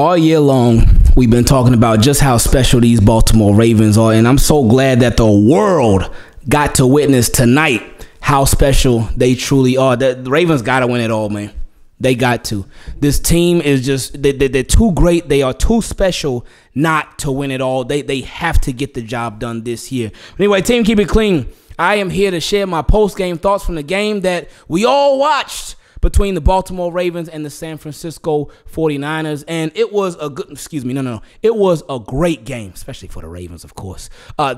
all year long, we've been talking about just how special these Baltimore Ravens are, and I'm so glad that the world got to witness tonight how special they truly are. The Ravens got to win it all, man. They got to. This team is just, they're too great. They are too special not to win it all. They have to get the job done this year. Anyway, team, keep it clean. I am here to share my post-game thoughts from the game that we all watched between the Baltimore Ravens and the San Francisco 49ers. And it was a good, it was a great game, especially for the Ravens, of course.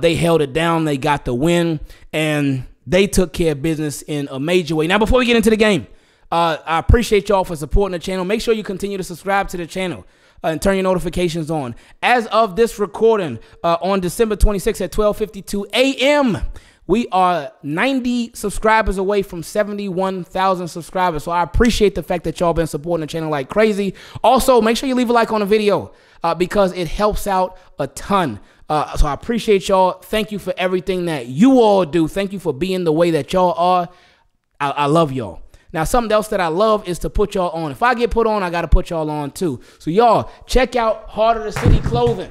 They held it down. They got the win, and they took care of business in a major way. Now, before we get into the game, I appreciate y'all for supporting the channel. Make sure you continue to subscribe to the channel and turn your notifications on. As of this recording, on December 26th at 12:52 a.m., we are 90 subscribers away from 71,000 subscribers. So I appreciate the fact that y'all been supporting the channel like crazy. Also, make sure you leave a like on the video because it helps out a ton. So I appreciate y'all. Thank you for everything that you all do. Thank you for being the way that y'all are. I love y'all. Now, something else that I love is to put y'all on. If I get put on, I got to put y'all on too. So, y'all, check out Heart of the City Clothing.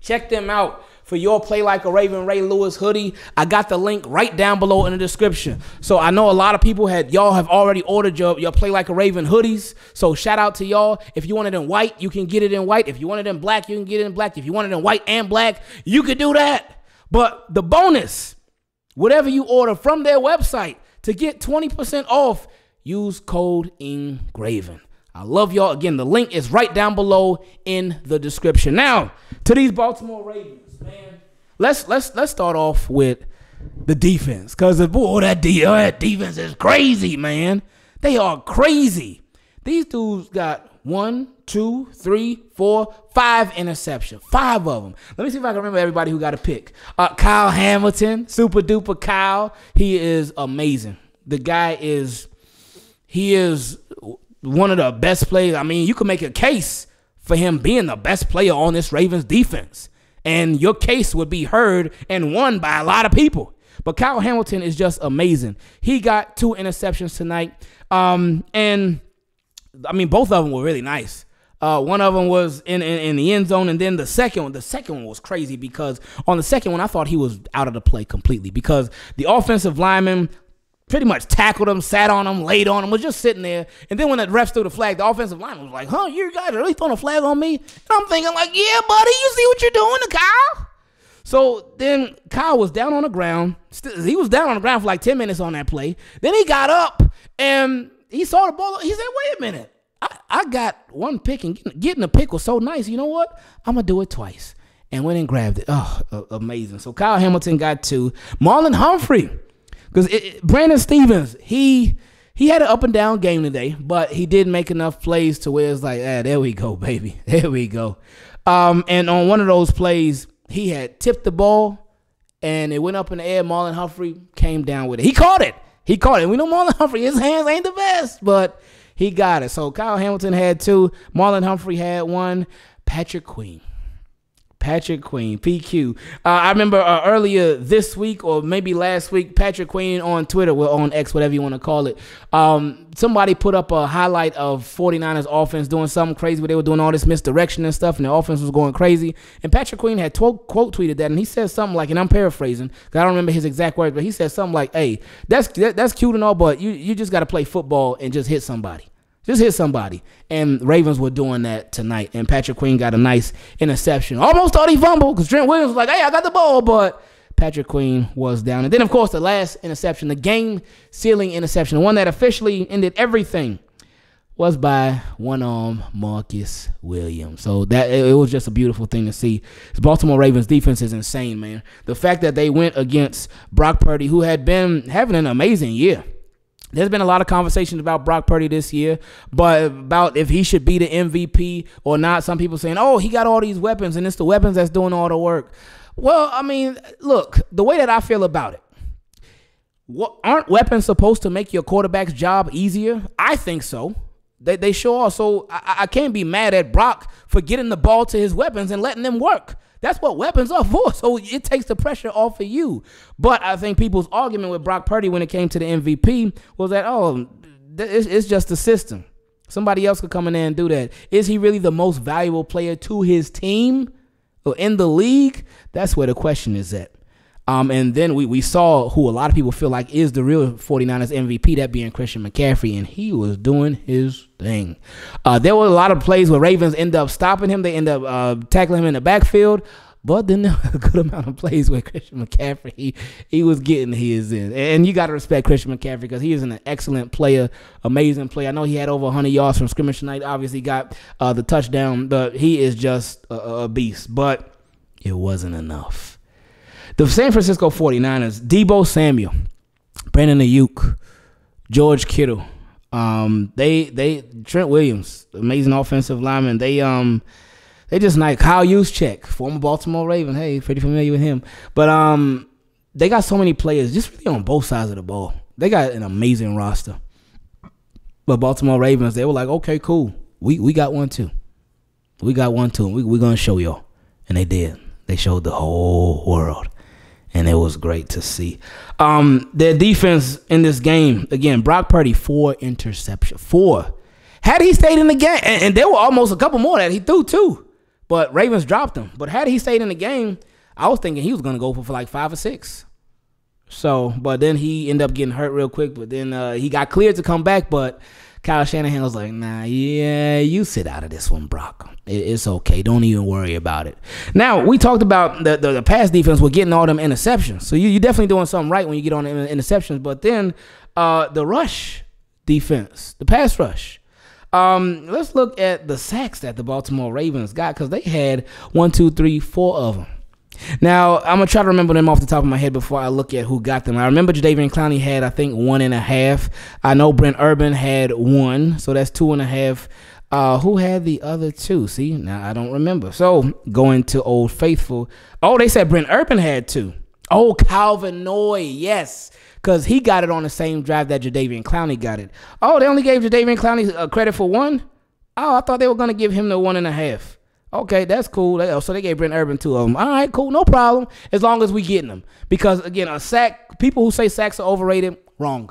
Check them out for your Play Like a Raven Ray Lewis hoodie. I got the link right down below in the description. So, I know a lot of people had, y'all have already ordered your Play Like a Raven hoodies. So, shout out to y'all. If you want it in white, you can get it in white. If you want it in black, you can get it in black. If you want it in white and black, you could do that. But the bonus, whatever you order from their website, to get 20% off, use code Ingraven. I love y'all. Again, the link is right down below in the description. Now, to these Baltimore Ravens, man, let's start off with the defense, because boy, that defense is crazy, man. They are crazy. These dudes got 5 interceptions. 5 of them. Let me see if I can remember everybody who got a pick. Kyle Hamilton, super duper Kyle. He is amazing. The guy is, he is one of the best players. I mean, you can make a case for him being the best player on this Ravens defense, and your case would be heard and won by a lot of people. But Kyle Hamilton is just amazing. He got 2 interceptions tonight, and I mean, both of them were really nice. One of them was in the end zone, and then the second one was crazy, because on the second one, I thought he was out of the play completely, because the offensive lineman pretty much tackled him, sat on him, laid on him, was just sitting there. And then when the refs threw the flag, the offensive lineman was like, huh, you guys are really throwing a flag on me? And I'm thinking like, yeah, buddy, you see what you're doing to Kyle? So then Kyle was down on the ground. He was down on the ground for like 10 minutes on that play. Then he got up, and he saw the ball. He said, wait a minute. I got one pick, and getting a pick was so nice. You know what? I'm going to do it twice. And went and grabbed it. Oh, amazing. So Kyle Hamilton got 2. Marlon Humphrey, because Brandon Stevens, he had an up-and-down game today, but he did make enough plays to where it's like, ah, there we go, baby. There we go. And on one of those plays, he had tipped the ball, and it went up in the air. Marlon Humphrey came down with it. He caught it. He caught it. We know Marlon Humphrey, his hands ain't the best, but he got it. So Kyle Hamilton had 2. Marlon Humphrey had 1. Patrick Queen. Patrick Queen, PQ. I remember earlier this week, or maybe last week, Patrick Queen on Twitter, well, on X, whatever you want to call it, somebody put up a highlight of 49ers offense doing something crazy where they were doing all this misdirection and stuff, and the offense was going crazy. And Patrick Queen had quote tweeted that, and he said something like, and I'm paraphrasing, because I don't remember his exact words, but he said something like, hey, that's cute and all, but you just got to play football and just hit somebody. Just hit somebody. And Ravens were doing that tonight. And Patrick Queen got a nice interception. Almost thought he fumbled, because Trent Williams was like, hey, I got the ball. But Patrick Queen was down. And then, of course, the last interception, the game-sealing interception, the one that officially ended everything, was by one-armed Marcus Williams. So that it was just a beautiful thing to see. This Baltimore Ravens defense is insane, man. The fact that they went against Brock Purdy, who had been having an amazing year. There's been a lot of conversations about Brock Purdy this year, but about if he should be the MVP or not. Some people saying, oh, he got all these weapons, and it's the weapons that's doing all the work. Well, I mean, look, the way that I feel about it, aren't weapons supposed to make your quarterback's job easier? I think so. They sure are. So I can't be mad at Brock for getting the ball to his weapons and letting them work. That's what weapons are for, so it takes the pressure off of you. But I think people's argument with Brock Purdy when it came to the MVP was that, oh, it's just the system. Somebody else could come in there and do that. Is he really the most valuable player to his team or in the league? That's where the question is at. And then we saw who a lot of people feel like is the real 49ers MVP, that being Christian McCaffrey, and he was doing his thing. There were a lot of plays where Ravens end up stopping him. They end up tackling him in the backfield. But then there was a good amount of plays where Christian McCaffrey, he was getting his in. And you got to respect Christian McCaffrey because he is an excellent player, amazing player. I know he had over 100 yards from scrimmage tonight. Obviously got the touchdown. But he is just a beast. But it wasn't enough. The San Francisco 49ers, Deebo Samuel, Brandon Aiyuk, George Kittle, Trent Williams, amazing offensive lineman. They just like Kyle Juszczyk, former Baltimore Raven. Hey, pretty familiar with him. But they got so many players just really on both sides of the ball. They got an amazing roster. But Baltimore Ravens, they were like, okay, cool. We got one too. We got one too. We're going to show y'all. And they did. They showed the whole world. And it was great to see. Their defense in this game, again, Brock Purdy, 4 interceptions. 4. Had he stayed in the game, and there were almost a couple more that he threw too, but Ravens dropped him. But had he stayed in the game, I was thinking he was going to go for like 5 or 6. So, but then he ended up getting hurt real quick, but then he got cleared to come back, but Kyle Shanahan was like, nah, yeah, you sit out of this one, Brock. It's okay. Don't even worry about it. Now, we talked about the pass defense. We're getting all them interceptions. So you're definitely doing something right when you get on the interceptions. But then the rush defense, the pass rush. Let's look at the sacks that the Baltimore Ravens got because they had 1, 2, 3, 4 of them. Now, I'm going to try to remember them off the top of my head before I look at who got them. I remember Jadeveon Clowney had, I think, 1.5. I know Brent Urban had 1, so that's 2.5. Who had the other 2? See, now I don't remember. So, going to Old Faithful. Oh, they said Brent Urban had 2. Oh, Calvin Noy, yes, because he got it on the same drive that Jadeveon Clowney got it. Oh, they only gave Jadeveon Clowney credit for 1? Oh, I thought they were going to give him the 1.5. Okay, that's cool. So they gave Brent Urban 2 of them. All right, cool, no problem, as long as we getting them. Because, again, a sack, people who say sacks are overrated, wrong.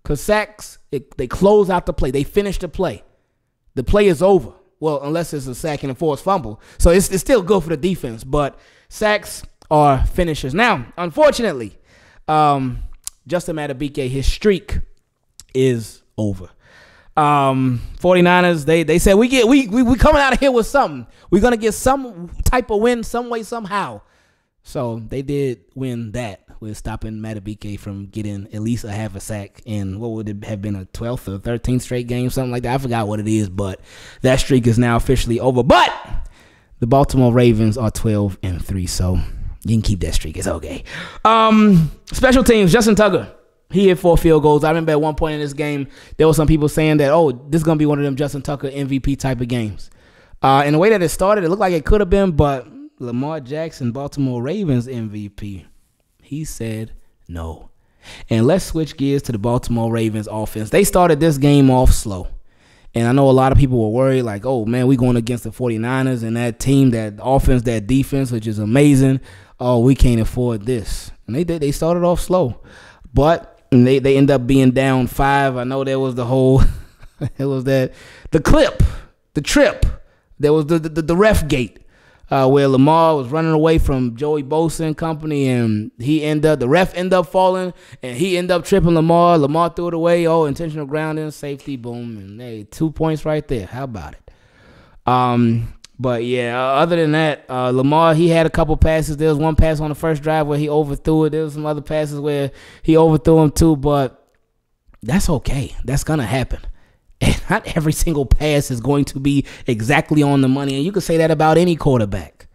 Because sacks, they close out the play. They finish the play. The play is over. Well, unless it's a sack and a forced fumble. So it's still good for the defense. But sacks are finishers. Now, unfortunately, Justin Madubike, his streak is over. 49ers, they said we coming out of here with something. We're gonna get some type of win some way, somehow. So they did win that with stopping Madubike from getting at least a half a sack in what would it have been, a 12th or 13th straight game, something like that. I forgot what it is, but that streak is now officially over. But the Baltimore Ravens are 12-3, so you can keep that streak. It's okay. Special teams, Justin Tucker. He hit 4 field goals. I remember at one point in this game, there were some people saying that, oh, this is going to be one of them Justin Tucker MVP type of games. And the way that it started, it looked like it could have been, but Lamar Jackson, Baltimore Ravens MVP, he said no. And let's switch gears to the Baltimore Ravens offense. They started this game off slow. And I know a lot of people were worried, like, oh, man, we're going against the 49ers and that team, that offense, that defense, which is amazing. Oh, we can't afford this. And they started off slow. But they end up being down 5. I know there was the whole, it was that, the clip, the trip. There was the ref gate where Lamar was running away from Joey Bosa and company, and the ref ended up falling, and he ended up tripping Lamar. Lamar threw it away. Oh, intentional grounding, safety, boom. And hey, 2 points right there. How about it? But, yeah, other than that, Lamar, he had a couple passes. There was one pass on the first drive where he overthrew it. There was some other passes where he overthrew them too, but that's okay. That's going to happen. And not every single pass is going to be exactly on the money, and you can say that about any quarterback.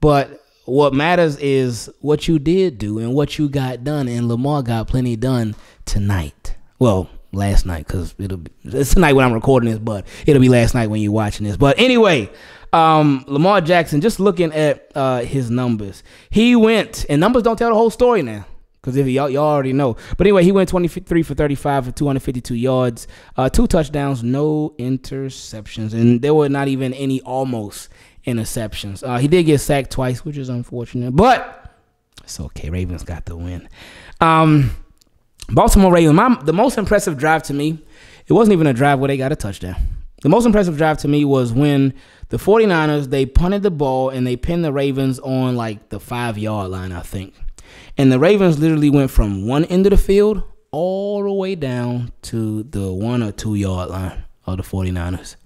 But what matters is what you did do and what you got done, and Lamar got plenty done tonight. Well, last night, because it's tonight when I'm recording this, but it'll be last night when you're watching this. But anyway, Lamar Jackson, just looking at his numbers, he went, and numbers don't tell the whole story now, because if y'all already know. But anyway, he went 23 for 35 for 252 yards, 2 touchdowns, no interceptions, and there were not even any almost interceptions. He did get sacked twice, which is unfortunate, but it's okay. Ravens got the win. Baltimore Ravens, the most impressive drive to me, it wasn't even a drive where they got a touchdown. The most impressive drive to me was when the 49ers, they punted the ball and they pinned the Ravens on like the 5-yard line, I think. And the Ravens literally went from one end of the field all the way down to the 1 or 2 yard line of the 49ers.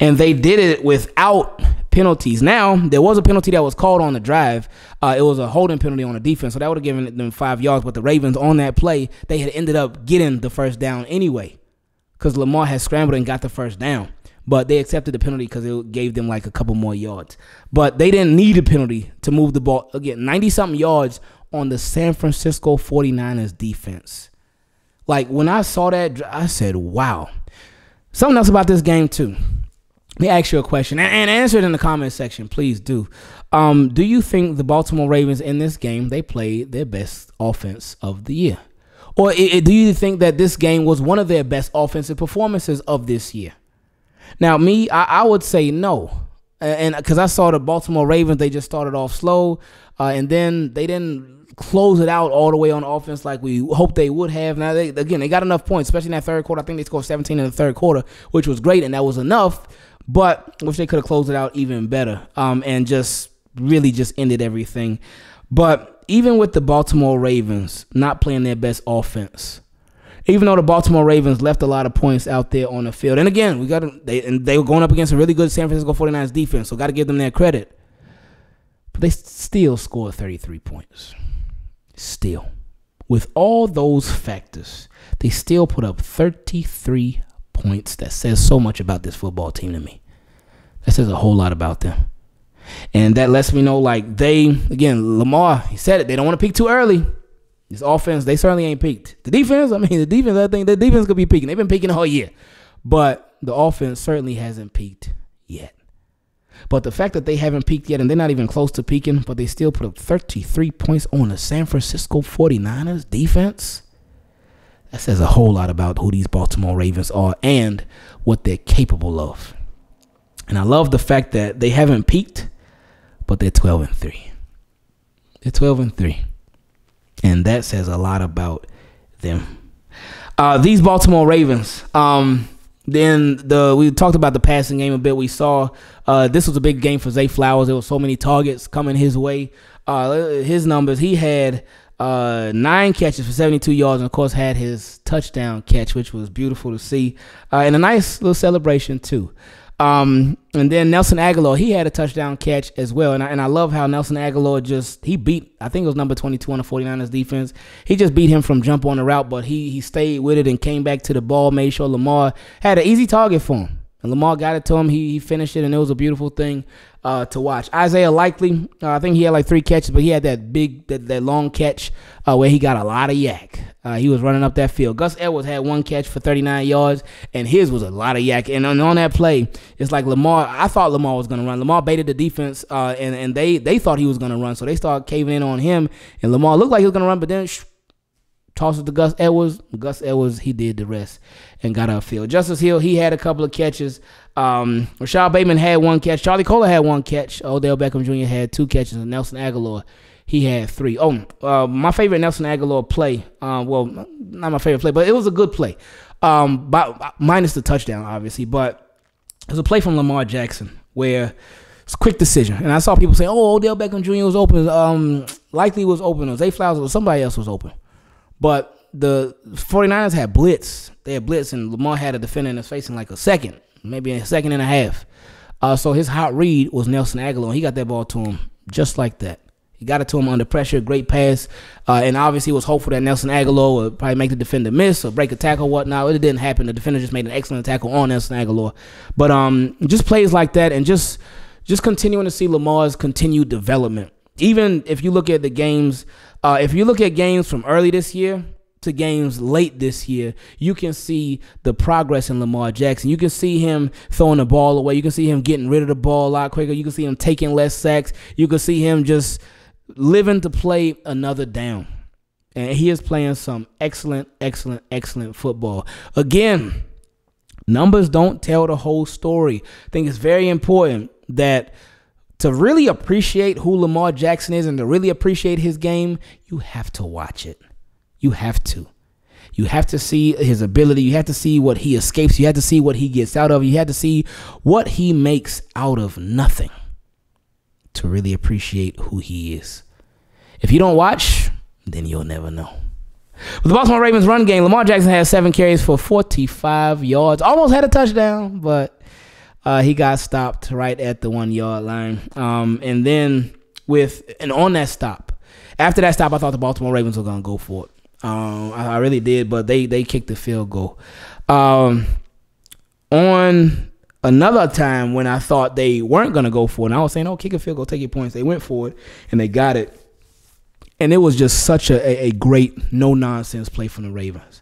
And they did it without penalties. Now, there was a penalty that was called on the drive. It was a holding penalty on the defense, so that would have given them 5 yards. But the Ravens, on that play, they had ended up getting the first down anyway because Lamar had scrambled and got the first down. But they accepted the penalty because it gave them like a couple more yards. But they didn't need a penalty to move the ball. Again, 90-something yards on the San Francisco 49ers defense. Like, when I saw that, I said, wow. Something else about this game, too. Let me ask you a question, and answer it in the comment section. Please do. Do you think the Baltimore Ravens in this game, they played their best offense of the year? Or do you think that this game was one of their best offensive performances of this year? Now, me, I would say no. And because I saw the Baltimore Ravens, they just started off slow, and then they didn't close it out all the way on offense like we hoped they would have. Now, again, they got enough points, especially in that third quarter. I think they scored 17 in the third quarter, which was great, and that was enough, but I wish they could have closed it out even better and just really just ended everything. But even with the Baltimore Ravens not playing their best offense, even though the Baltimore Ravens left a lot of points out there on the field, and again, they were going up against a really good San Francisco 49ers defense, so got to give them their credit, but they still scored 33 points. Still, with all those factors, they still put up 33 points. That says so much about this football team to me. That says a whole lot about them. And that lets me know, like, again, Lamar, he said it, they don't want to peak too early. This offense, they certainly ain't peaked. The defense, I mean, the defense, I think the defense could be peaking. They've been peaking all year. But the offense certainly hasn't peaked yet. But the fact that they haven't peaked yet, and they're not even close to peaking, but they still put up 33 points on the San Francisco 49ers defense, that says a whole lot about who these Baltimore Ravens are and what they're capable of. And I love the fact that they haven't peaked, but they're 12-3. They're 12-3. And that says a lot about them. These Baltimore Ravens, then we talked about the passing game a bit. We saw this was a big game for Zay Flowers. There were so many targets coming his way. His numbers, he had 9 catches for 72 yards and, of course, had his touchdown catch, which was beautiful to see. And a nice little celebration, too. And then Nelson Agholor, he had a touchdown catch as well. And I love how Nelson Agholor he beat, I think it was number 22 on the 49ers defense. He just beat him from jump on the route, but he stayed with it and came back to the ball, made sure Lamar had an easy target for him. And Lamar got it to him. He finished it, and it was a beautiful thing to watch. Isaiah Likely, I think he had like 3 catches, but he had that big, that long catch where he got a lot of yak. He was running up that field. Gus Edwards had 1 catch for 39 yards, and his was a lot of yak. And on that play, it's like Lamar, I thought Lamar was going to run. Lamar baited the defense, and they thought he was going to run, so they started caving in on him. And Lamar looked like he was going to run, but then tosses to Gus Edwards. Gus Edwards, he did the rest and got upfield. Justice Hill, he had a couple of catches. Rashard Bateman had 1 catch. Charlie Kohler had 1 catch. Odell Beckham Jr. had 2 catches. And Nelson Agholor, he had 3. My favorite Nelson Agholor play, well, not my favorite play, but it was a good play, minus the touchdown, obviously. But it was a play from Lamar Jackson where it's a quick decision. And I saw people say, oh, Odell Beckham Jr. was open. Likely was open. Or Zay Flowers or somebody else was open. But the 49ers had blitz. They had blitz, and Lamar had a defender in his face in like a second, maybe a second and a half. So his hot read was Nelson Agholor, and he got that ball to him just like that. He got it to him under pressure, great pass, and obviously was hopeful that Nelson Agholor would probably make the defender miss or break a tackle or whatnot. It didn't happen. The defender just made an excellent tackle on Nelson Agholor. But just plays like that and just continuing to see Lamar's continued development. Even if you look at the games, if you look at games from early this year to games late this year, you can see the progress in Lamar Jackson. You can see him throwing the ball away. You can see him getting rid of the ball a lot quicker. You can see him taking less sacks. You can see him just living to play another down. And he is playing some excellent, excellent, excellent football. Again, numbers don't tell the whole story. I think it's very important that to really appreciate who Lamar Jackson is and to really appreciate his game, you have to watch it. You have to. You have to see his ability. You have to see what he escapes. You have to see what he gets out of. You have to see what he makes out of nothing to really appreciate who he is. If you don't watch, then you'll never know. With the Baltimore Ravens run game, Lamar Jackson had 7 carries for 45 yards. Almost had a touchdown, but he got stopped right at the 1-yard line. And then on that stop, after that stop, I thought the Baltimore Ravens were going to go for it. I really did, but they kicked the field goal. On another time when I thought they weren't going to go for it, and I was saying, oh, kick a field goal, take your points. They went for it, and they got it. And it was just such a great, no-nonsense play from the Ravens.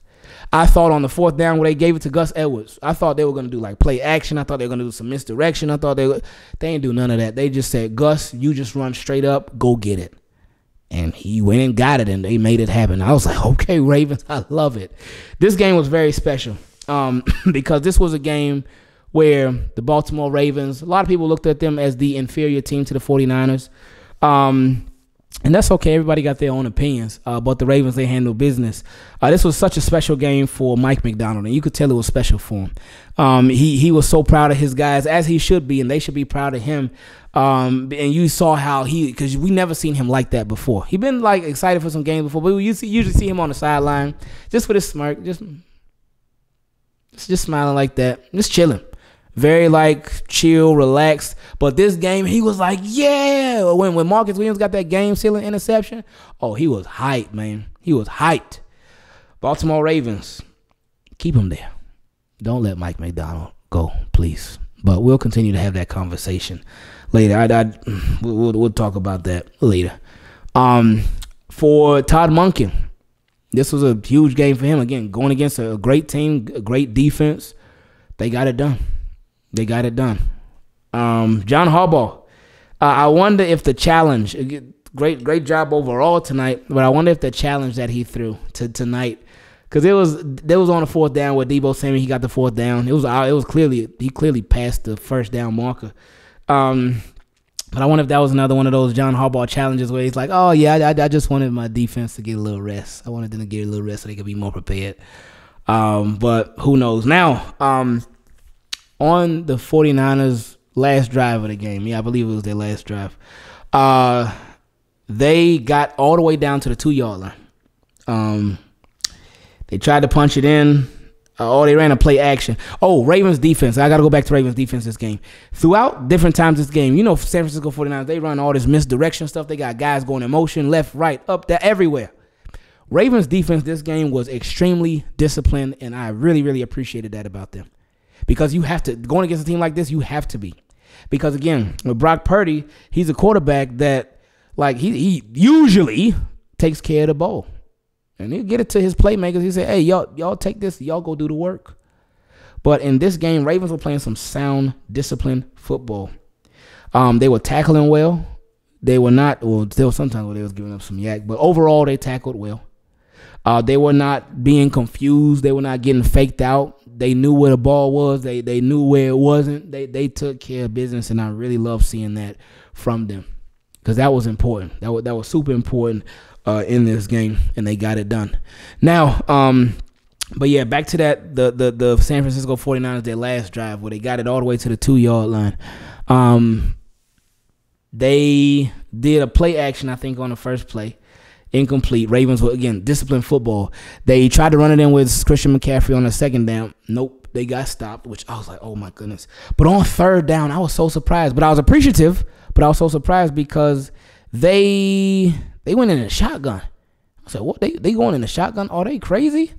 I thought on the 4th down where they gave it to Gus Edwards, I thought they were going to do, like, play action. I thought they were going to do some misdirection. I thought they didn't do none of that. They just said, Gus, you just run straight up, go get it. And he went and got it, and they made it happen. I was like, okay, Ravens, I love it. This game was very special because this was a game where the Baltimore Ravens, a lot of people looked at them as the inferior team to the 49ers. And that's okay. Everybody got their own opinions. But the Ravens, they handle business. This was such a special game for Mike McDonald, and you could tell it was special for him. He was so proud of his guys, as he should be, and they should be proud of him. And you saw how because we never seen him like that before. He'd been, like, excited for some games before, but we usually see him on the sideline just with a smirk, just smiling like that, just chilling. Very, like, chill, relaxed. But this game, he was like, yeah. When Marcus Williams got that game-sealing interception, oh, he was hyped, man. He was hyped. Baltimore Ravens, keep him there. Don't let Mike McDonald go, please. But we'll continue to have that conversation later. We'll talk about that later. For Todd Monken, this was a huge game for him. Again, going against a great team, a great defense. They got it done. They got it done. John Harbaugh, I wonder if the challenge, great job overall tonight, but I wonder if the challenge that he threw tonight, because it was on the 4th down with Deebo Samuel. He got the 4th down. It was he clearly passed the first down marker. But I wonder if that was another one of those John Harbaugh challenges where he's like, oh yeah, I just wanted my defense to get a little rest. I wanted them to get a little rest so they could be more prepared. But who knows now? On the 49ers' last drive of the game. Yeah, I believe it was their last drive. They got all the way down to the 2-yard line. They tried to punch it in. They ran a play action. Oh, Ravens defense. I got to go back to Ravens defense this game. Throughout different times this game, you know, San Francisco 49ers, they run all this misdirection stuff. They got guys going in motion, left, right, up, there, everywhere. Ravens defense this game was extremely disciplined, and I really, really appreciated that about them. Because you have to, going against a team like this, you have to be. Because, again, with Brock Purdy, he's a quarterback that, like, he usually takes care of the ball. And he'll get it to his playmakers. He said, hey, y'all take this. Y'all go do the work. But in this game, Ravens were playing some sound, disciplined football. They were tackling well. They were not, well, there was sometimes where they was giving up some yak. But overall, they tackled well. They were not being confused. They were not getting faked out. They knew where the ball was. They knew where it wasn't. They took care of business, and I really love seeing that from them because that was important. That was super important in this game, and they got it done. Now, but yeah, back to that the San Francisco 49ers, their last drive where they got it all the way to the 2-yard line. They did a play action, I think, on the first play. Incomplete. Ravens were, again, disciplined football. They tried to run it in with Christian McCaffrey on the 2nd down. Nope, they got stopped, which I was like, oh my goodness. But on 3rd down, I was so surprised. But I was appreciative, but I was so surprised because they went in a shotgun. I said, what? They going in a shotgun? Are they crazy?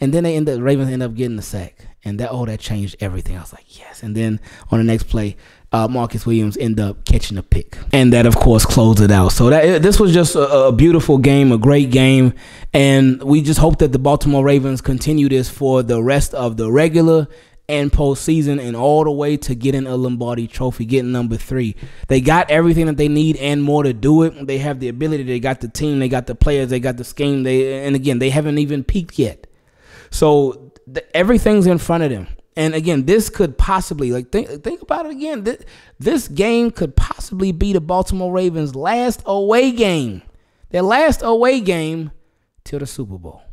And then Ravens end up getting the sack. And that changed everything. I was like, yes. And then on the next play, Marcus Williams ended up catching a pick. And that, of course, closed it out. So this was just a beautiful game, a great game. And we just hope that the Baltimore Ravens continue this for the rest of the regular and postseason and all the way to getting a Lombardi trophy, getting number 3. They got everything that they need and more to do it. They have the ability. They got the team. They got the players. They got the scheme. And, again, they haven't even peaked yet. So everything's in front of them. And, again, this could possibly, like, think about it again. This game could possibly be the Baltimore Ravens' last away game, their last away game till the Super Bowl.